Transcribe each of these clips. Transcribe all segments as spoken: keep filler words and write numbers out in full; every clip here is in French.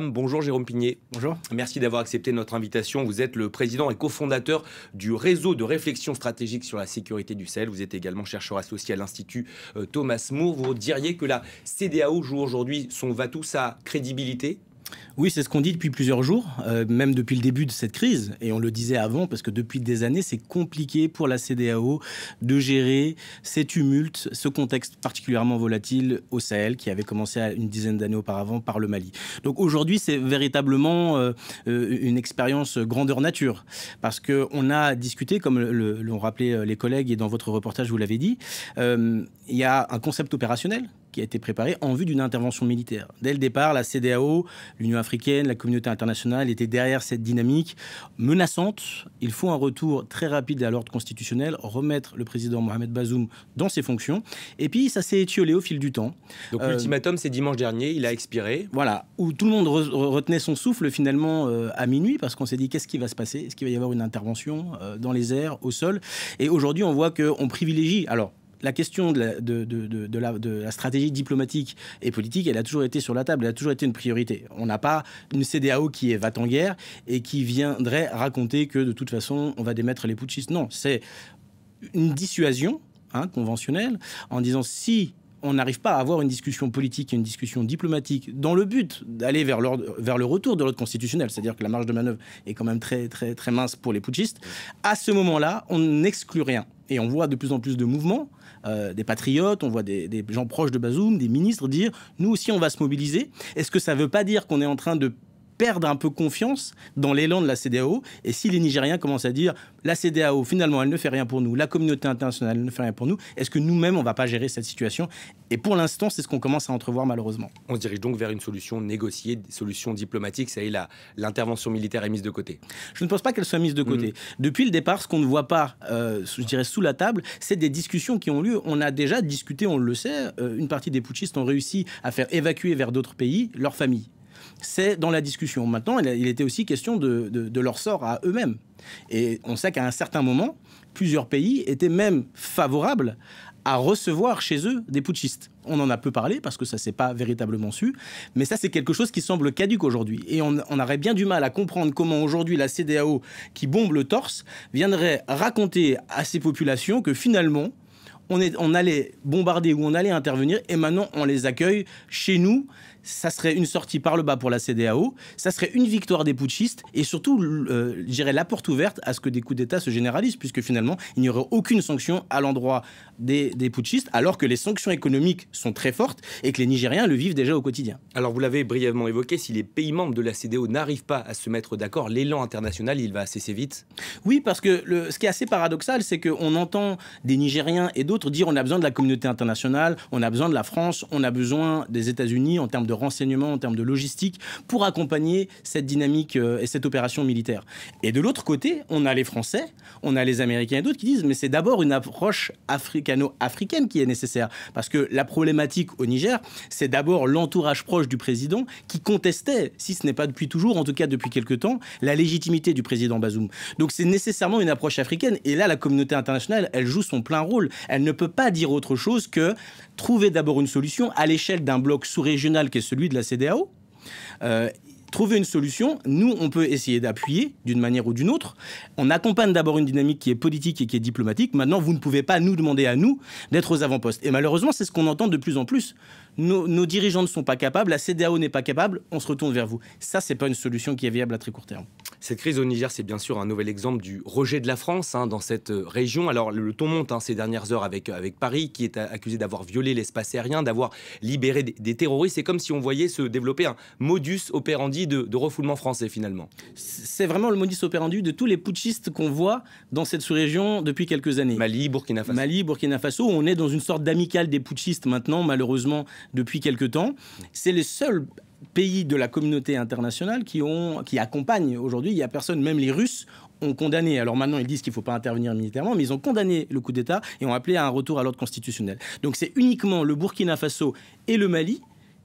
Bonjour Jérôme Pigné. Bonjour. Merci d'avoir accepté notre invitation. Vous êtes le président et cofondateur du réseau de réflexion stratégique sur la sécurité du Sahel. Vous êtes également chercheur associé à l'Institut Thomas Moore. Vous diriez que la CEDEAO joue aujourd'hui son va-tout, sa crédibilité ? Oui, c'est ce qu'on dit depuis plusieurs jours, euh, même depuis le début de cette crise. Et on le disait avant, parce que depuis des années, c'est compliqué pour la CEDEAO de gérer ces tumultes, ce contexte particulièrement volatile au Sahel, qui avait commencé à une dizaine d'années auparavant par le Mali. Donc aujourd'hui, c'est véritablement euh, une expérience grandeur nature, parce qu'on a discuté, comme l'ont rappelé les collègues, et dans votre reportage, vous l'avez dit, euh, il y a un concept opérationnel qui a été préparé en vue d'une intervention militaire. Dès le départ, la CEDEAO, l'Union africaine, la communauté internationale étaient derrière cette dynamique menaçante. Il faut un retour très rapide à l'ordre constitutionnel, remettre le président Mohamed Bazoum dans ses fonctions. Et puis, ça s'est étiolé au fil du temps. Donc euh, l'ultimatum, c'est dimanche dernier, il a expiré. Voilà, où tout le monde re retenait son souffle finalement euh, à minuit, parce qu'on s'est dit, qu'est-ce qui va se passer? Est-ce qu'il va y avoir une intervention euh, dans les airs, au sol? Et aujourd'hui, on voit qu'on privilégie... Alors, la question de la, de, de, de, la, de la stratégie diplomatique et politique, elle a toujours été sur la table, elle a toujours été une priorité. On n'a pas une CEDEAO qui est va-t-en-guerre et qui viendrait raconter que de toute façon, on va démettre les putschistes. Non, c'est une dissuasion hein, conventionnelle en disant si... on n'arrive pas à avoir une discussion politique et une discussion diplomatique dans le but d'aller vers, vers le retour de l'ordre constitutionnel, c'est-à-dire que la marge de manœuvre est quand même très, très, très mince pour les putschistes. À ce moment-là, on n'exclut rien. Et on voit de plus en plus de mouvements, euh, des patriotes, on voit des, des gens proches de Bazoum, des ministres dire « nous aussi on va se mobiliser ». Est-ce que ça ne veut pas dire qu'on est en train de perdre un peu confiance dans l'élan de la CEDEAO? Et si les Nigériens commencent à dire « la CEDEAO, finalement, elle ne fait rien pour nous, la communauté internationale elle ne fait rien pour nous », est-ce que nous-mêmes, on ne va pas gérer cette situation? Et pour l'instant, c'est ce qu'on commence à entrevoir malheureusement. On se dirige donc vers une solution négociée, des solutions diplomatiques, ça y est, l'intervention militaire est mise de côté. Je ne pense pas qu'elle soit mise de côté. Mmh. Depuis le départ, ce qu'on ne voit pas, euh, je dirais, sous la table, c'est des discussions qui ont lieu. On a déjà discuté, on le sait, euh, une partie des putschistes ont réussi à faire évacuer vers d'autres pays leurs familles. C'est dans la discussion. Maintenant, il était aussi question de, de, de leur sort à eux-mêmes. Et on sait qu'à un certain moment, plusieurs pays étaient même favorables à recevoir chez eux des putschistes. On en a peu parlé parce que ça ne s'est pas véritablement su, mais ça c'est quelque chose qui semble caduque aujourd'hui. Et on, on aurait bien du mal à comprendre comment aujourd'hui la CEDEAO, qui bombe le torse, viendrait raconter à ces populations que finalement, On, est, on allait bombarder ou on allait intervenir et maintenant on les accueille chez nous. Ça serait une sortie par le bas pour la CEDEAO, ça serait une victoire des putschistes et surtout, euh, je dirais, la porte ouverte à ce que des coups d'État se généralisent, puisque finalement il n'y aurait aucune sanction à l'endroit des, des putschistes, alors que les sanctions économiques sont très fortes et que les Nigériens le vivent déjà au quotidien. Alors vous l'avez brièvement évoqué, si les pays membres de la CEDEAO n'arrivent pas à se mettre d'accord, l'élan international il va cesser vite? Oui, parce que le, ce qui est assez paradoxal, c'est qu'on entend des Nigériens et d'autres dire on a besoin de la communauté internationale, on a besoin de la France, on a besoin des États-Unis en termes de renseignement, en termes de logistique, pour accompagner cette dynamique et cette opération militaire. Et de l'autre côté, on a les Français, on a les Américains et d'autres qui disent mais c'est d'abord une approche africano-africaine qui est nécessaire, parce que la problématique au Niger, c'est d'abord l'entourage proche du président qui contestait, si ce n'est pas depuis toujours, en tout cas depuis quelques temps, la légitimité du président Bazoum. Donc c'est nécessairement une approche africaine, et là la communauté internationale, elle joue son plein rôle. Elle ne peut pas dire autre chose que trouver d'abord une solution à l'échelle d'un bloc sous-régional qui est celui de la CEDEAO. Euh, trouver une solution, nous, on peut essayer d'appuyer d'une manière ou d'une autre. On accompagne d'abord une dynamique qui est politique et qui est diplomatique. Maintenant, vous ne pouvez pas nous demander à nous d'être aux avant-postes. Et malheureusement, c'est ce qu'on entend de plus en plus. Nos, nos dirigeants ne sont pas capables, la CEDEAO n'est pas capable, on se retourne vers vous. Ça, ce n'est pas une solution qui est viable à très court terme. Cette crise au Niger, c'est bien sûr un nouvel exemple du rejet de la France hein, dans cette région. Alors, le ton monte hein, ces dernières heures avec, avec Paris, qui est accusé d'avoir violé l'espace aérien, d'avoir libéré des, des terroristes. C'est comme si on voyait se développer un modus operandi de, de refoulement français, finalement. C'est vraiment le modus operandi de tous les putschistes qu'on voit dans cette sous-région depuis quelques années. Mali, Burkina Faso. Mali, Burkina Faso, on est dans une sorte d'amicale des putschistes maintenant, malheureusement, depuis quelques temps. C'est les seuls pays de la communauté internationale qui, ont, qui accompagnent aujourd'hui. Il n'y a personne, même les Russes ont condamné. Alors maintenant, ils disent qu'il ne faut pas intervenir militairement, mais ils ont condamné le coup d'État et ont appelé à un retour à l'ordre constitutionnel. Donc c'est uniquement le Burkina Faso et le Mali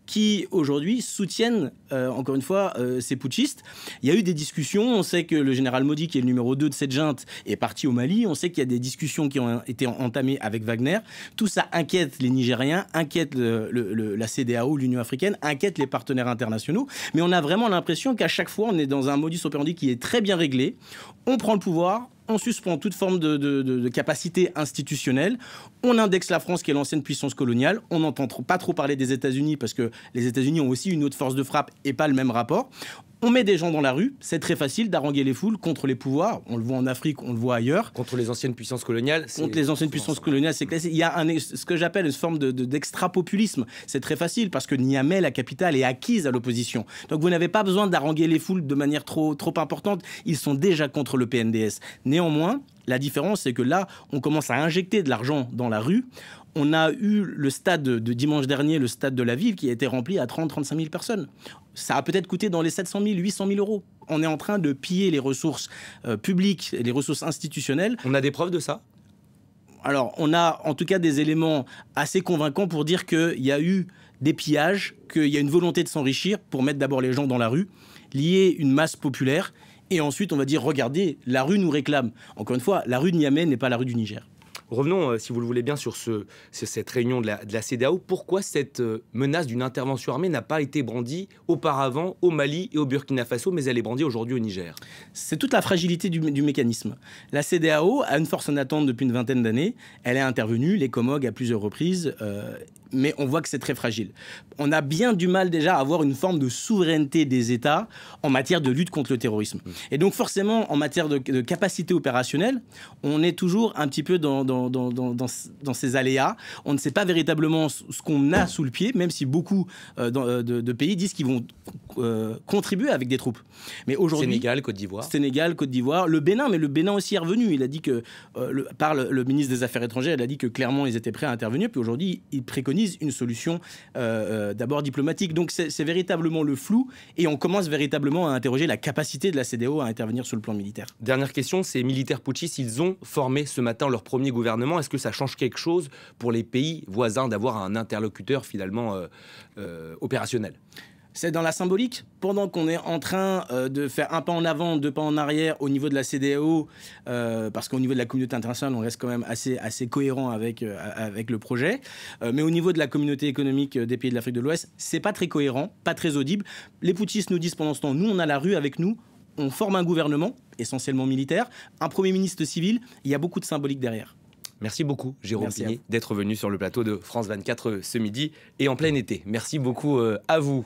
qui aujourd'hui soutiennent euh, encore une fois euh, ces putschistes. Il y a eu des discussions, on sait que le général Modi, qui est le numéro deux de cette junte, est parti au Mali, on sait qu'il y a des discussions qui ont été entamées avec Wagner. Tout ça inquiète les Nigériens, inquiète le, le, le, la CEDEAO, l'Union africaine, inquiète les partenaires internationaux, mais on a vraiment l'impression qu'à chaque fois on est dans un modus operandi qui est très bien réglé, on prend le pouvoir, on suspend toute forme de, de, de, de capacité institutionnelle, on indexe la France qui est l'ancienne puissance coloniale, on n'entend pas trop parler des États-Unis parce que les États-Unis ont aussi une autre force de frappe et pas le même rapport. On met des gens dans la rue, c'est très facile d'haranguer les foules contre les pouvoirs, on le voit en Afrique, on le voit ailleurs. Contre les anciennes puissances coloniales. Contre les anciennes puissances coloniales, c'est classique. Il y a un, ce que j'appelle une forme de, de, d'extra-populisme. C'est très facile parce que Niamey, la capitale, est acquise à l'opposition. Donc vous n'avez pas besoin d'haranguer les foules de manière trop, trop importante, ils sont déjà contre le P N D S. Néanmoins, la différence, c'est que là, on commence à injecter de l'argent dans la rue. On a eu le stade de dimanche dernier, le stade de la ville, qui a été rempli à trente à trente-cinq mille personnes. Ça a peut-être coûté dans les sept cent mille, huit cent mille euros. On est en train de piller les ressources euh, publiques, les ressources institutionnelles. On a des preuves de ça ? Alors, on a en tout cas des éléments assez convaincants pour dire qu'il y a eu des pillages, qu'il y a une volonté de s'enrichir pour mettre d'abord les gens dans la rue, lier une masse populaire. Et ensuite, on va dire, regardez, la rue nous réclame. Encore une fois, la rue de Niamey n'est pas la rue du Niger. Revenons, euh, si vous le voulez bien, sur, ce, sur cette réunion de la, de la CEDEAO. Pourquoi cette euh, menace d'une intervention armée n'a pas été brandie auparavant au Mali et au Burkina Faso, mais elle est brandie aujourd'hui au Niger? C'est toute la fragilité du, du mécanisme. La CEDEAO a une force en attente depuis une vingtaine d'années. Elle est intervenue, les Comogues, à plusieurs reprises, euh, mais on voit que c'est très fragile. On a bien du mal déjà à avoir une forme de souveraineté des États en matière de lutte contre le terrorisme. Et donc forcément, en matière de, de capacité opérationnelle, on est toujours un petit peu dans, dans Dans, dans, dans, dans ces aléas. On ne sait pas véritablement ce qu'on a sous le pied, même si beaucoup euh, de, de, de pays disent qu'ils vont euh, contribuer avec des troupes. Mais aujourd'hui, Sénégal, Côte d'Ivoire. Sénégal, Côte d'Ivoire, le Bénin, mais le Bénin aussi est revenu. Il a dit que, euh, le, par le, le ministre des Affaires étrangères, il a dit que clairement ils étaient prêts à intervenir. Puis aujourd'hui, ils préconisent une solution euh, d'abord diplomatique. Donc c'est véritablement le flou et on commence véritablement à interroger la capacité de la CEDEAO à intervenir sur le plan militaire. Dernière question, ces militaires putschistes, ils ont formé ce matin leur premier gouvernement. Est-ce que ça change quelque chose pour les pays voisins d'avoir un interlocuteur finalement euh, euh, opérationnel ? C'est dans la symbolique. Pendant qu'on est en train euh, de faire un pas en avant, deux pas en arrière au niveau de la CEDEAO, euh, parce qu'au niveau de la communauté internationale, on reste quand même assez, assez cohérent avec, euh, avec le projet. Euh, mais au niveau de la communauté économique des pays de l'Afrique de l'Ouest, c'est pas très cohérent, pas très audible. Les putschistes nous disent pendant ce temps, nous on a la rue avec nous, on forme un gouvernement, essentiellement militaire, un premier ministre civil, il y a beaucoup de symbolique derrière. Merci beaucoup, Jérôme Pigné, d'être venu sur le plateau de France vingt-quatre ce midi et en plein été. Merci beaucoup à vous.